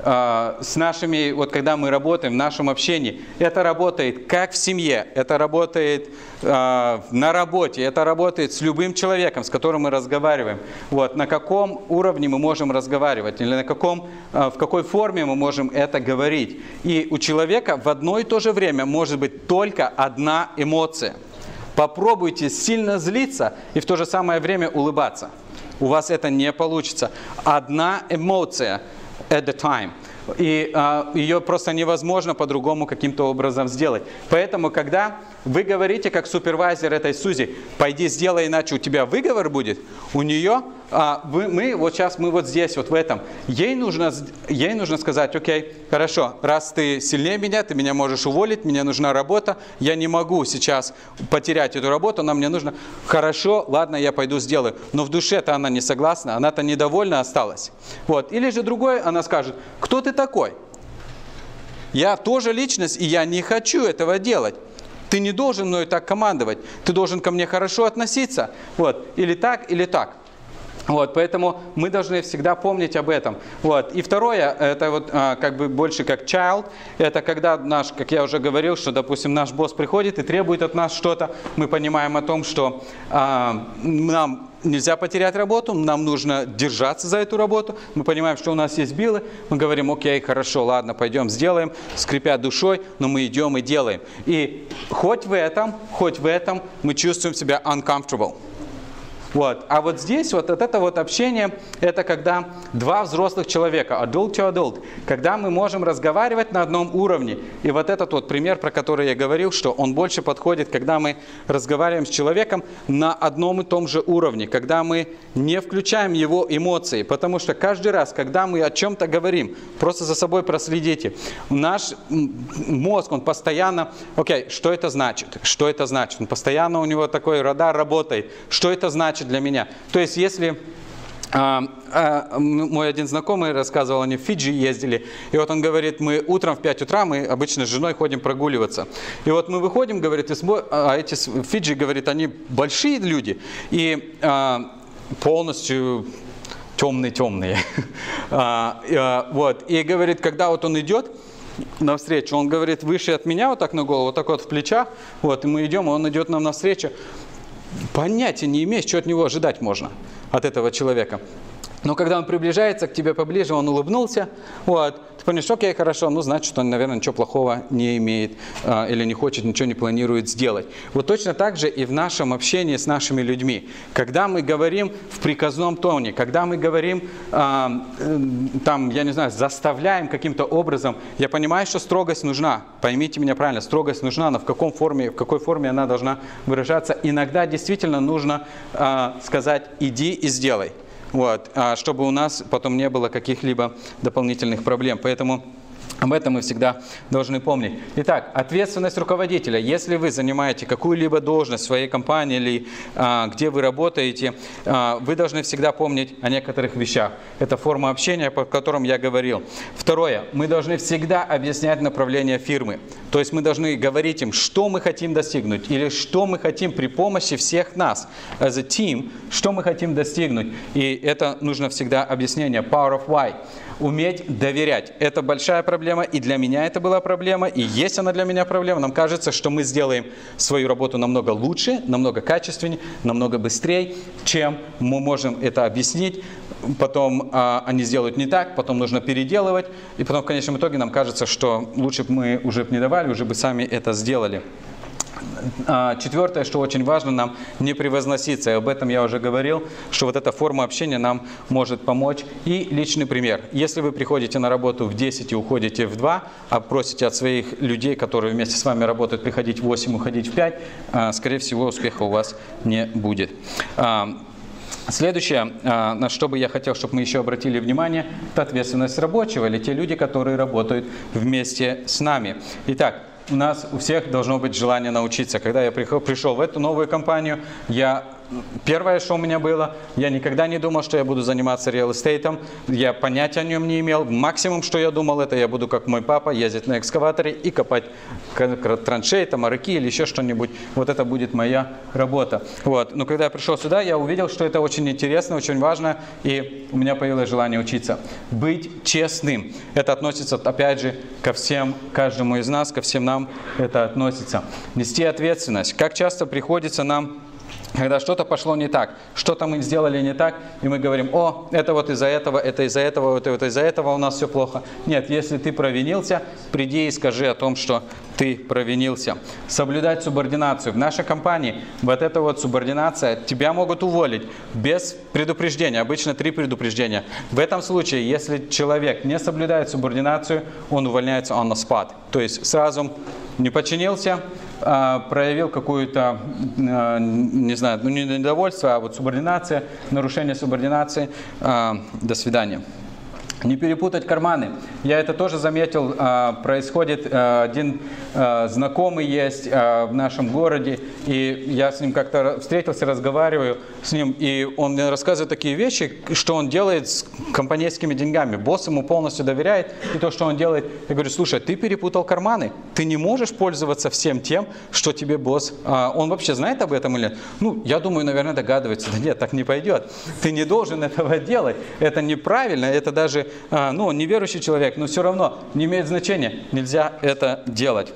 э, с нашими, вот когда мы работаем в нашем общении. Это работает как в семье, это работает э, на работе, это работает с любым человеком, с которым мы разговариваем. Вот, на каком уровне мы можем разговаривать, или на каком, э, в какой форме мы можем это говорить. И у человека в одно и то же время может быть только одна эмоция. Попробуйте сильно злиться и в то же самое время улыбаться. У вас это не получится. Одна эмоция at the time. И э, ее просто невозможно по-другому каким-то образом сделать. Поэтому, когда вы говорите, как супервайзер этой Сузи, пойди сделай, иначе у тебя выговор будет, у нее а, вы, мы вот сейчас, мы вот здесь, вот в этом. Ей нужно, ей нужно сказать, окей, хорошо, раз ты сильнее меня, ты меня можешь уволить, мне нужна работа, я не могу сейчас потерять эту работу, она мне нужна. Хорошо, ладно, я пойду сделаю. Но в душе-то она не согласна, она-то недовольна осталась. Вот. Или же другой, она скажет, кто ты такой? Я тоже личность, и я не хочу этого делать. Ты не должен мной так командовать. Ты должен ко мне хорошо относиться. Вот. Или так, или так. Вот. Поэтому мы должны всегда помнить об этом. Вот. И второе, это вот, а, как бы больше как child. Это когда наш, как я уже говорил, что, допустим, наш босс приходит и требует от нас что-то. Мы понимаем о том, что а, нам... нельзя потерять работу, нам нужно держаться за эту работу. Мы понимаем, что у нас есть билы. Мы говорим, окей, хорошо, ладно, пойдем, сделаем, скрипя душой, но мы идем и делаем. И хоть в этом, хоть в этом мы чувствуем себя uncomfortable. Вот. А вот здесь вот, вот это вот общение, это когда два взрослых человека, adult to adult, когда мы можем разговаривать на одном уровне. И вот этот вот пример, про который я говорил, что он больше подходит, когда мы разговариваем с человеком на одном и том же уровне, когда мы не включаем его эмоции. Потому что каждый раз, когда мы о чем-то говорим, просто за собой проследите, наш мозг, он постоянно, окей, что это значит? Что это значит? Он постоянно, у него такой радар работает. Что это значит для меня? То есть, если а, а, мой один знакомый рассказывал, они в Фиджи ездили, и вот он говорит, мы утром в пять утра, мы обычно с женой ходим прогуливаться, и вот мы выходим, говорит, из, а эти в Фиджи, говорит, они большие люди, и а, полностью темные-темные, а, а, вот, и говорит, когда вот он идет навстречу, он говорит, выше от меня, вот так на голову, вот так вот в плечах, вот, и мы идем, он идет нам навстречу. Понятия не имеешь, что от него ожидать можно, от этого человека. Но когда он приближается к тебе поближе, он улыбнулся, вот, ты понимаешь, окей, хорошо, ну, значит, он, наверное, ничего плохого не имеет а, или не хочет, ничего не планирует сделать. Вот точно так же и в нашем общении с нашими людьми. Когда мы говорим в приказном тоне, когда мы говорим, а, там, я не знаю, заставляем каким-то образом, я понимаю, что строгость нужна, поймите меня правильно, строгость нужна, но в, каком форме, в какой форме она должна выражаться. Иногда действительно нужно а, сказать «иди и сделай». Вот, чтобы у нас потом не было каких-либо дополнительных проблем. Поэтому об этом мы всегда должны помнить. Итак, ответственность руководителя. Если вы занимаете какую-либо должность в своей компании или а, где вы работаете, а, вы должны всегда помнить о некоторых вещах. Это форма общения, по которым я говорил. Второе. Мы должны всегда объяснять направление фирмы. То есть мы должны говорить им, что мы хотим достигнуть или что мы хотим при помощи всех нас, as a team, что мы хотим достигнуть. И это нужно всегда объяснение. Power of why. Уметь доверять. Это большая проблема, и для меня это была проблема, и есть она для меня проблема. Нам кажется, что мы сделаем свою работу намного лучше, намного качественнее, намного быстрее, чем мы можем это объяснить. Потом а, они сделают не так, потом нужно переделывать, и потом в конечном итоге нам кажется, что лучше бы мы уже не давали, уже бы сами это сделали. Четвертое, что очень важно, нам не превозноситься. И об этом я уже говорил, что вот эта форма общения нам может помочь. И личный пример. Если вы приходите на работу в десять и уходите в два, а просите от своих людей, которые вместе с вами работают, приходить в восемь, уходить в пять, скорее всего, успеха у вас не будет. Следующее, на что бы я хотел, чтобы мы еще обратили внимание, это ответственность рабочего или те люди, которые работают вместе с нами. Итак, у нас у всех должно быть желание научиться. Когда я пришел в эту новую компанию, я... Первое, что у меня было, я никогда не думал, что я буду заниматься реал эстейтом, я понятия о нем не имел. Максимум, что я думал, это я буду, как мой папа, ездить на экскаваторе и копать траншеи, там, арыки или еще что-нибудь. Вот это будет моя работа. Вот. Но когда я пришел сюда, я увидел, что это очень интересно, очень важно, и у меня появилось желание учиться. Быть честным. Это относится, опять же, ко всем, каждому из нас, ко всем нам это относится. Нести ответственность. Как часто приходится нам... Когда что-то пошло не так, что-то мы сделали не так, и мы говорим, о, это вот из-за этого, это из-за этого, это вот из-за этого у нас все плохо. Нет, если ты провинился, приди и скажи о том, что ты провинился. Соблюдать субординацию. В нашей компании вот эта вот субординация, тебя могут уволить без предупреждения, обычно три предупреждения. В этом случае, если человек не соблюдает субординацию, он увольняется on the spot. То есть сразу не подчинился, проявил какое-то, не знаю, ну, не недовольство, а вот субординация, нарушение субординации. До свидания. Не перепутать карманы. Я это тоже заметил. Происходит, один знакомый есть в нашем городе, и я с ним как-то встретился, разговариваю с ним, и он мне рассказывает такие вещи, что он делает с компанейскими деньгами. Босс ему полностью доверяет, и то, что он делает. Я говорю: слушай, ты перепутал карманы, ты не можешь пользоваться всем тем, что тебе босс... Он вообще знает об этом или нет? Ну, я думаю, наверное, догадывается. Да нет, так не пойдет. Ты не должен этого делать. Это неправильно, это даже... Ну, он неверующий человек, но все равно не имеет значения. Нельзя это делать.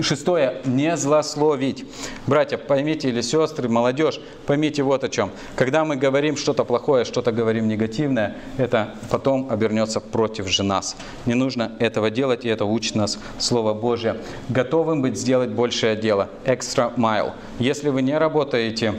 Шестое. Не злословить. Братья, поймите, или сестры, молодежь, поймите вот о чем. Когда мы говорим что-то плохое, что-то говорим негативное, это потом обернется против же нас. Не нужно этого делать, и это учит нас Слово Божие. Готовым быть сделать большее дело. Extra mile. Если вы не работаете...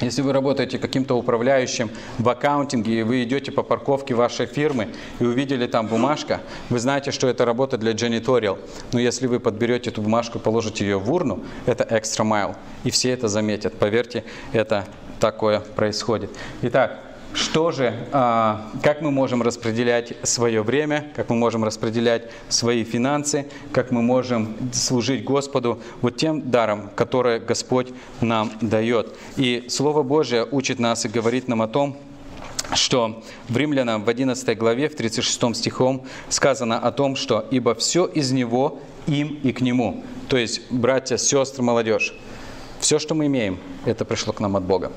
Если вы работаете каким-то управляющим в аккаунтинге, и вы идете по парковке вашей фирмы и увидели там бумажка, вы знаете, что это работа для джаниториал. Но если вы подберете эту бумажку и положите ее в урну, это extra mile. И все это заметят. Поверьте, это такое происходит. Итак, что же, как мы можем распределять свое время, как мы можем распределять свои финансы, как мы можем служить Господу вот тем даром, который Господь нам дает. И Слово Божие учит нас и говорит нам о том, что в Римлянам в одиннадцатой главе, в тридцать шестом стихом сказано о том, что «Ибо все из Него, им и к Нему». То есть, братья, сестры, молодежь, все, что мы имеем, это пришло к нам от Бога.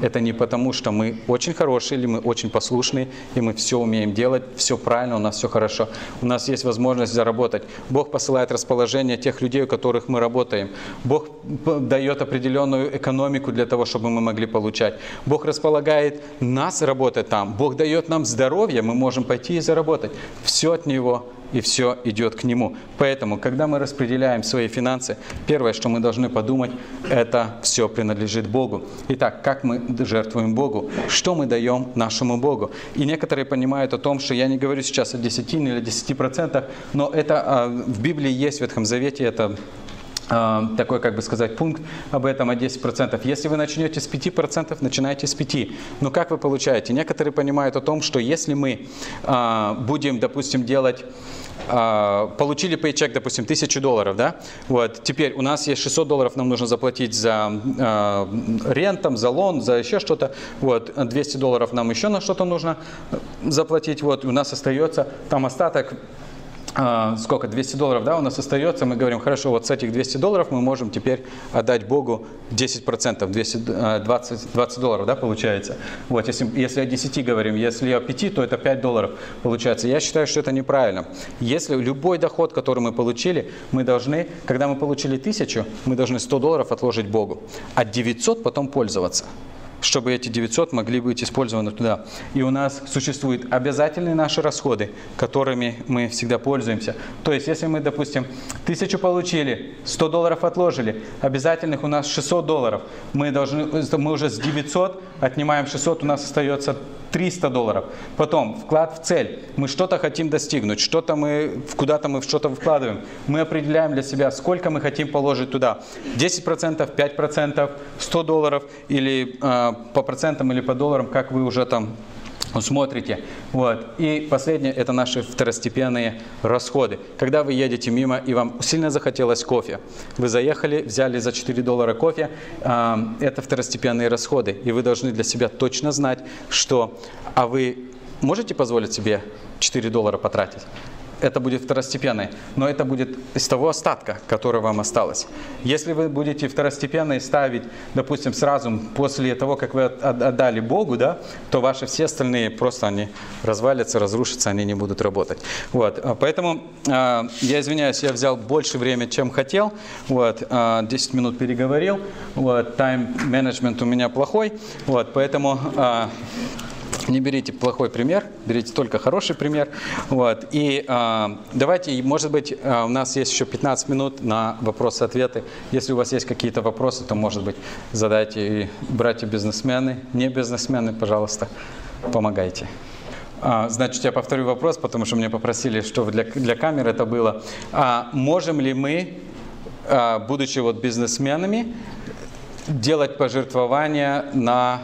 Это не потому, что мы очень хорошие или мы очень послушные, и мы все умеем делать, все правильно, у нас все хорошо. У нас есть возможность заработать. Бог посылает расположение тех людей, у которых мы работаем. Бог дает определенную экономику для того, чтобы мы могли получать. Бог располагает нас работать там. Бог дает нам здоровье, мы можем пойти и заработать. Все от Него и все идет к Нему. Поэтому, когда мы распределяем свои финансы, первое, что мы должны подумать, это все принадлежит Богу. Итак, как мы жертвуем Богу? Что мы даем нашему Богу? И некоторые понимают о том, что я не говорю сейчас о десятине или десяти процентах, но это в Библии есть, в Ветхом Завете это... такой, как бы сказать, пункт об этом, о десяти процентах. Если вы начнете с пяти процентов, начинайте с пяти процентов. Но как вы получаете? Некоторые понимают о том, что если мы а, будем, допустим, делать... Получили пейчек, допустим, тысячу долларов, да? Вот. Теперь у нас есть шестьсот долларов, нам нужно заплатить за э, ренту, за лон, за еще что-то. Вот. двести долларов нам еще на что-то нужно заплатить. Вот. У нас остается там остаток... Сколько? двести долларов, да, у нас остается. Мы говорим: хорошо, вот с этих двухсот долларов мы можем теперь отдать Богу десять процентов, двести, двадцать, двадцать долларов, да, получается. Вот, если, если о десяти говорим, если о пяти, то это пять долларов получается. Я считаю, что это неправильно. Если любой доход, который мы получили, мы должны, когда мы получили тысячу, мы должны сто долларов отложить Богу, а девятьсот потом пользоваться, чтобы эти девятьсот могли быть использованы туда. И у нас существуют обязательные наши расходы, которыми мы всегда пользуемся. То есть, если мы, допустим, тысячу получили, сто долларов отложили, обязательных у нас шестьсот долларов, мы должны, мы уже с девятисот отнимаем шестьсот, у нас остается триста долларов. Потом вклад в цель. Мы что-то хотим достигнуть, что-то мы, куда-то мы что-то вкладываем. Мы определяем для себя, сколько мы хотим положить туда. десять процентов, пять процентов, сто долларов или э, по процентам или по долларам, как вы уже там смотрите. Вот. И последнее – это наши второстепенные расходы. Когда вы едете мимо и вам сильно захотелось кофе, вы заехали, взяли за четыре доллара кофе, э, это второстепенные расходы. И вы должны для себя точно знать, что а вы можете позволить себе четыре доллара потратить? Это будет второстепенной, но это будет из того остатка, который вам осталось. Если вы будете второстепенной ставить, допустим, сразу после того, как вы отдали Богу, да, то ваши все остальные просто они развалятся, разрушатся, они не будут работать. Вот. Поэтому, я извиняюсь, я взял больше времени, чем хотел. Вот. десять минут переговорил. Вот. Тайм-менеджмент у меня плохой. Вот. Поэтому... Не берите плохой пример, берите только хороший пример. Вот. И э, давайте, может быть, э, у нас есть еще пятнадцать минут на вопросы-ответы. Если у вас есть какие-то вопросы, то, может быть, задайте. И братья-бизнесмены, не бизнесмены, пожалуйста, помогайте. А, значит, я повторю вопрос, потому что меня попросили, чтобы для, для камеры это было. А можем ли мы будучи вот бизнесменами, делать пожертвования на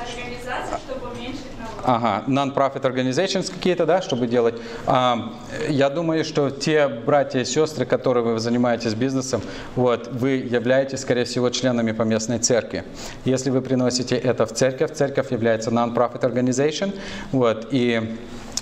организации, чтобы уменьшить налоги. Ага, non-profit organizations какие-то, да, чтобы делать. А, я думаю, что те братья и сестры, которые вы занимаетесь бизнесом, вот, вы являетесь, скорее всего, членами поместной церкви. Если вы приносите это в церковь, церковь является non-profit organization, вот, и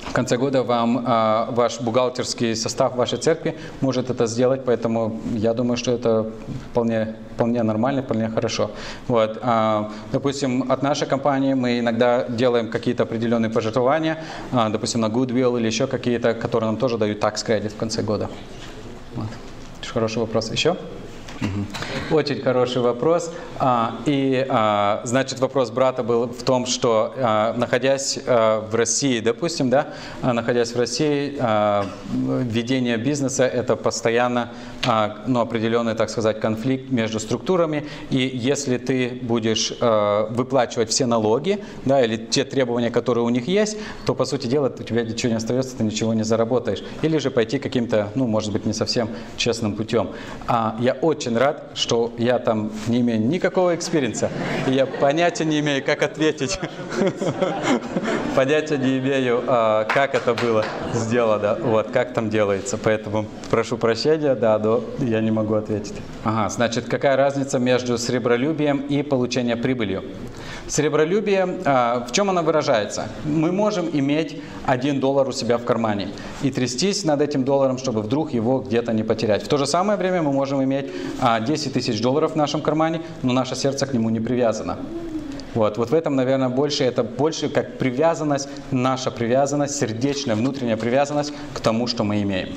в конце года вам а, ваш бухгалтерский состав вашей церкви может это сделать, поэтому я думаю, что это вполне, вполне нормально, вполне хорошо. Вот. А, допустим, от нашей компании мы иногда делаем какие-то определенные пожертвования, а, допустим, на Goodwill или еще какие-то, которые нам тоже дают tax credit в конце года. Вот. Хороший вопрос. Еще? Угу. Очень хороший вопрос. А, и, а, значит, вопрос брата был в том, что а, находясь а, в России, допустим, да, а, находясь в России, а, ведение бизнеса – это постоянно а, ну, определенный, так сказать, конфликт между структурами. И если ты будешь а, выплачивать все налоги, да, или те требования, которые у них есть, то, по сути дела, у тебя ничего не остается, ты ничего не заработаешь. Или же пойти каким-то, ну, может быть, не совсем честным путем. А, я очень Очень рад, что я там не имею никакого экспириенса. Я понятия не имею, как ответить. Понятия не имею, как это было сделано, вот, как там делается. Поэтому прошу прощения, да, но я не могу ответить. Ага, значит, какая разница между сребролюбием и получением прибыли? Сребролюбие, в чем оно выражается? Мы можем иметь один доллар у себя в кармане и трястись над этим долларом, чтобы вдруг его где-то не потерять. В то же самое время мы можем иметь десять тысяч долларов в нашем кармане, но наше сердце к нему не привязано. Вот, вот в этом, наверное, больше, это больше как привязанность, наша привязанность, сердечная, внутренняя привязанность к тому, что мы имеем.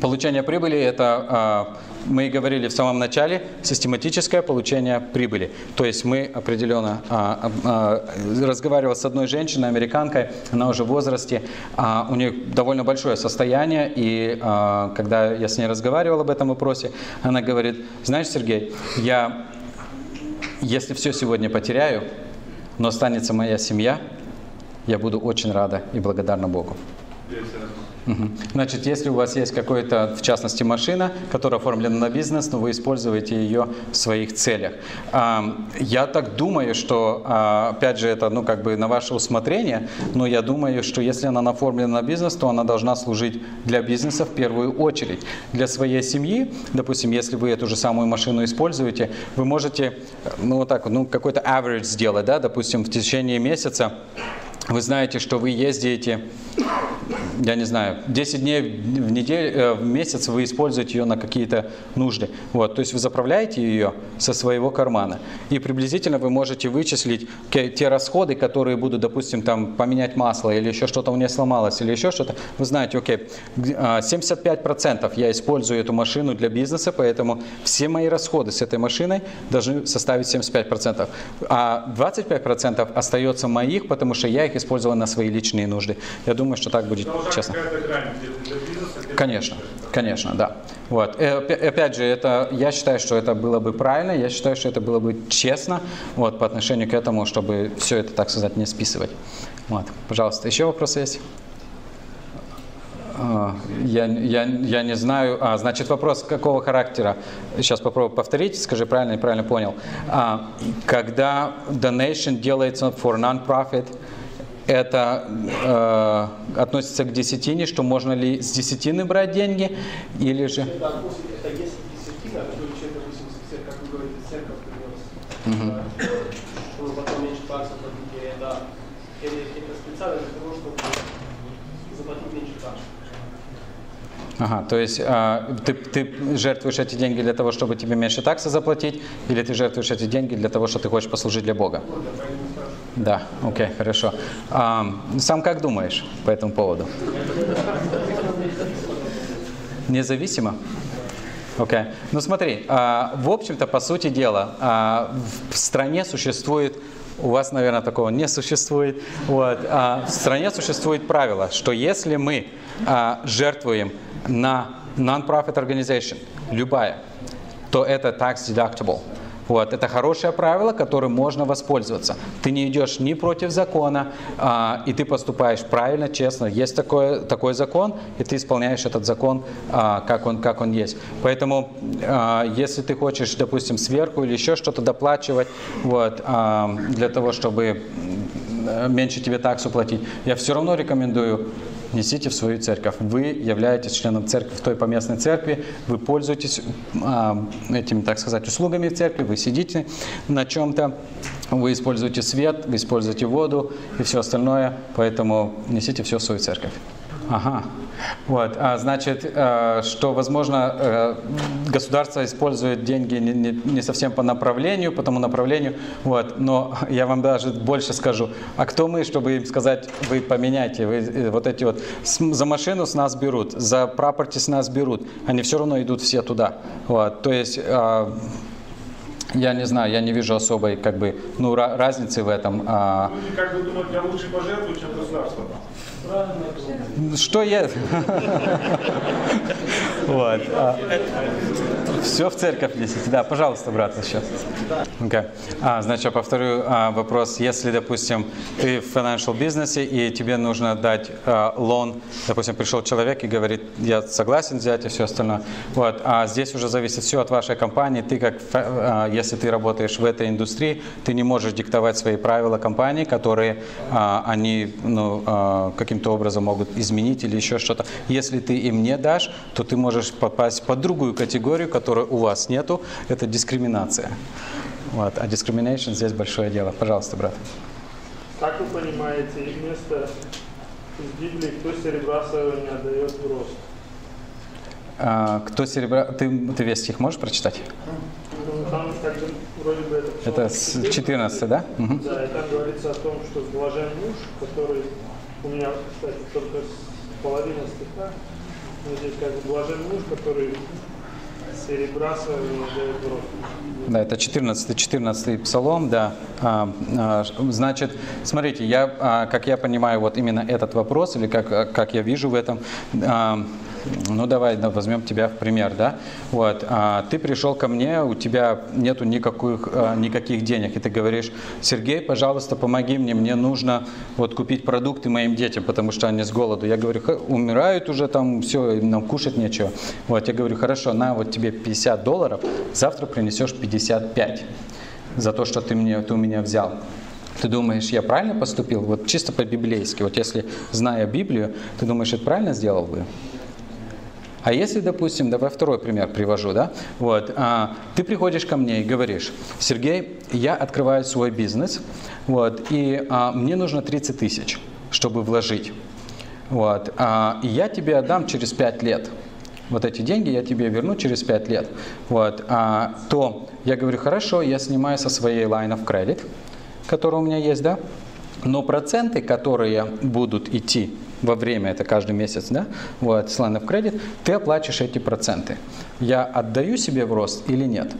Получение прибыли – это, мы говорили в самом начале, систематическое получение прибыли. То есть мы определенно, разговаривал с одной женщиной, американкой, она уже в возрасте, у нее довольно большое состояние, и когда я с ней разговаривал об этом вопросе, она говорит: знаешь, Сергей, я, если все сегодня потеряю, но останется моя семья, я буду очень рада и благодарна Богу. Значит, если у вас есть какая-то, в частности, машина, которая оформлена на бизнес, но вы используете ее в своих целях. Я так думаю, что, опять же, это, ну, как бы на ваше усмотрение, но я думаю, что если она оформлена на бизнес, то она должна служить для бизнеса в первую очередь. Для своей семьи, допустим, если вы эту же самую машину используете, вы можете, ну, вот так, ну, какой-то average сделать, да, допустим, в течение месяца. Вы знаете, что вы ездите, я не знаю, десять дней в, неделю, в месяц вы используете ее на какие-то нужды. Вот, то есть вы заправляете ее со своего кармана. И приблизительно вы можете вычислить те расходы, которые будут, допустим, там, поменять масло, или еще что-то у нее сломалось, или еще что-то. Вы знаете, окей, семьдесят пять процентов я использую эту машину для бизнеса, поэтому все мои расходы с этой машиной должны составить семьдесят пять процентов. А двадцать пять процентов остается моих, потому что я их использовала на свои личные нужды. Я думаю, что так будет честно. Конечно, конечно, да. Вот. И, опять же, это, я считаю, что это было бы правильно, я считаю, что это было бы честно, вот, по отношению к этому, чтобы все это, так сказать, не списывать. Вот. Пожалуйста, еще вопросы есть? Я, я, я не знаю. А, значит, вопрос какого характера? Сейчас попробую повторить, скажи, правильно, неправильно понял. А, когда donation делается for non-profit, это э, относится к десятине, что можно ли с десятины брать деньги, или же… Это, это если десятина, то человек, допустим, как вы говорите, церковь принес, чтобы потом меньше таксов платить, или это специально для того, чтобы заплатить меньше таксов. Ага, то есть э, ты, ты жертвуешь эти деньги для того, чтобы тебе меньше такса заплатить, или ты жертвуешь эти деньги для того, что ты хочешь послужить для Бога? Да, окей, okay, хорошо. А, сам как думаешь по этому поводу? Независимо? Окей. Okay. Ну смотри, а, в общем-то, по сути дела, а, в стране существует, у вас, наверное, такого не существует, вот, а, в стране существует правило, что если мы а, жертвуем на non-profit organization, любая, то это tax deductible. Вот. Это хорошее правило, которым можно воспользоваться. Ты не идешь ни против закона, а, и ты поступаешь правильно, честно. Есть такое, такой закон, и ты исполняешь этот закон, а, как он, как он есть. Поэтому, а, если ты хочешь, допустим, сверху или еще что-то доплачивать, вот, а, для того, чтобы меньше тебе таксу платить, я все равно рекомендую: несите в свою церковь. Вы являетесь членом церкви в той поместной церкви, вы пользуетесь э, этими, так сказать, услугами в церкви, вы сидите на чем-то, вы используете свет, вы используете воду и все остальное, поэтому несите все в свою церковь. Ага. Вот. А значит, э, что, возможно, э, государство использует деньги не, не, не совсем по направлению, по тому направлению, вот. Но я вам даже больше скажу. А кто мы, чтобы им сказать: вы поменяйте, вы, э, вот эти вот, с, за машину с нас берут, за property с нас берут, они все равно идут все туда. Вот. То есть... Э, Я не знаю, я не вижу особой, как бы, ну, разницы в этом. Люди как бы думают, я лучше пожертвую, чем государство. Что есть? Вот. Все в церковь несите. Да, пожалуйста, брат, сейчас. Okay. А, значит, я повторю а, вопрос. Если, допустим, ты в financial бизнесе, и тебе нужно дать а, лон, допустим, пришел человек и говорит: я согласен взять и все остальное. Вот. А здесь уже зависит все от вашей компании. Ты, как, а, если ты работаешь в этой индустрии, ты не можешь диктовать свои правила компании, которые а, они ну, а, каким-то образом могут изменить или еще что-то. Если ты им не дашь, то ты можешь попасть под другую категорию, которая у вас нету, это дискриминация. Вот. А discrimination здесь большое дело. Пожалуйста, брат. Как вы понимаете, вместо из Библии, кто серебра своего не отдает в рост? А, кто серебра... Ты, ты весь стих можешь прочитать? Там, как бы, вроде бы это... Это с четырнадцатого, да? Угу. Да, и там говорится о том, что блажен муж, который... У меня, кстати, только половина стиха. Но здесь как бы блажен муж, который... Серебра своего не дает в рост. Да, это четырнадцатый, четырнадцатый псалом, да. А, а, значит, смотрите, я, а, как я понимаю, вот именно этот вопрос, или как, как я вижу в этом, а, ну давай да, возьмем тебя в пример, да. Вот, а, ты пришел ко мне, у тебя нету никаких, а, никаких денег, и ты говоришь: Сергей, пожалуйста, помоги мне, мне нужно вот купить продукты моим детям, потому что они с голоду. Я говорю: умирают уже там, все, нам кушать нечего. Вот, я говорю: хорошо, на, вот тебе пятьдесят долларов, завтра принесешь пятьдесят пять за то, что ты, мне, ты у меня взял. Ты думаешь, я правильно поступил? Вот чисто по-библейски, вот если, зная Библию, ты думаешь, это правильно сделал бы? А если, допустим, давай второй пример привожу, да? Вот, а, ты приходишь ко мне и говоришь: Сергей, я открываю свой бизнес, вот, и а, мне нужно тридцать тысяч, чтобы вложить. Вот, а, и я тебе отдам через пять лет. Вот эти деньги я тебе верну через пять лет. Вот, а, то я говорю: хорошо, я снимаю со своей line of credit, которая у меня есть, да? Но проценты, которые будут идти во время, это каждый месяц, да, вот, с line of credit, ты оплачиваешь эти проценты. Я отдаю себе в рост или нет?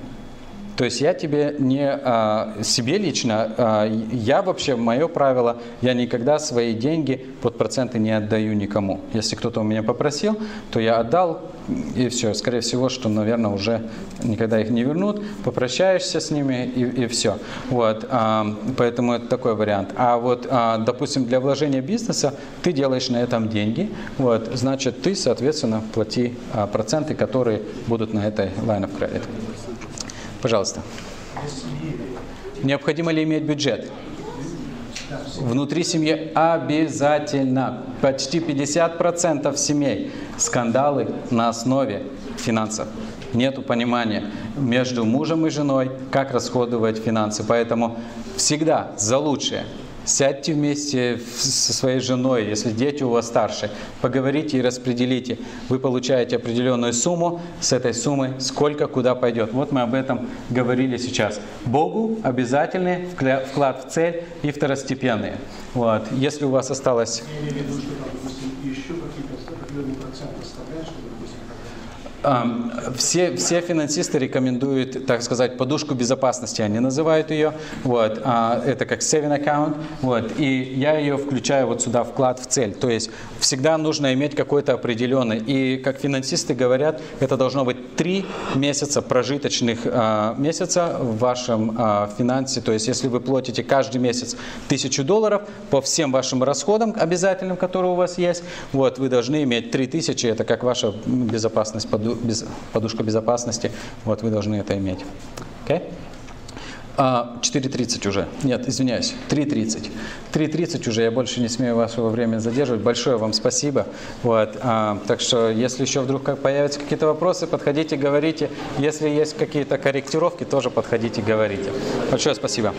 То есть я тебе не, а, себе лично, а, я вообще, мое правило, я никогда свои деньги под проценты не отдаю никому. Если кто-то у меня попросил, то я отдал, и все. Скорее всего, что, наверное, уже никогда их не вернут, попрощаешься с ними, и, и все. Вот, а, поэтому это такой вариант. А вот, а, допустим, для вложения бизнеса ты делаешь на этом деньги, вот, значит, ты, соответственно, плати а, проценты, которые будут на этой line of credit. Пожалуйста. Необходимо ли иметь бюджет? Внутри семьи обязательно. Почти пятьдесят процентов семей. Скандалы на основе финансов. Нету понимания между мужем и женой, как расходовать финансы. Поэтому всегда за лучшее. Сядьте вместе со своей женой, если дети у вас старше, поговорите и распределите. Вы получаете определенную сумму, с этой суммы сколько куда пойдет. Вот мы об этом говорили сейчас. Богу обязательный вклад в цель и второстепенные. Вот. Если у вас осталось... Я имею в виду, что, допустим, еще какие-то определенный процент оставляешь, чтобы, допустим, Все, все финансисты рекомендуют, так сказать, подушку безопасности, они называют ее, вот, это как saving account, вот, и я ее включаю вот сюда, вклад в цель, то есть всегда нужно иметь какой-то определенный, и как финансисты говорят, это должно быть три месяца прожиточных месяца в вашем финансе, то есть если вы платите каждый месяц тысячу долларов по всем вашим расходам обязательным, которые у вас есть, вот, вы должны иметь три тысячи, это как ваша безопасность, подушка безопасности, вот вы должны это иметь. Okay? четыре тридцать уже, нет, извиняюсь, три тридцать. три тридцать уже, я больше не смею вашего времени задерживать. Большое вам спасибо. Вот. А, так что, если еще вдруг появятся какие-то вопросы, подходите, говорите. Если есть какие-то корректировки, тоже подходите, говорите. Большое спасибо.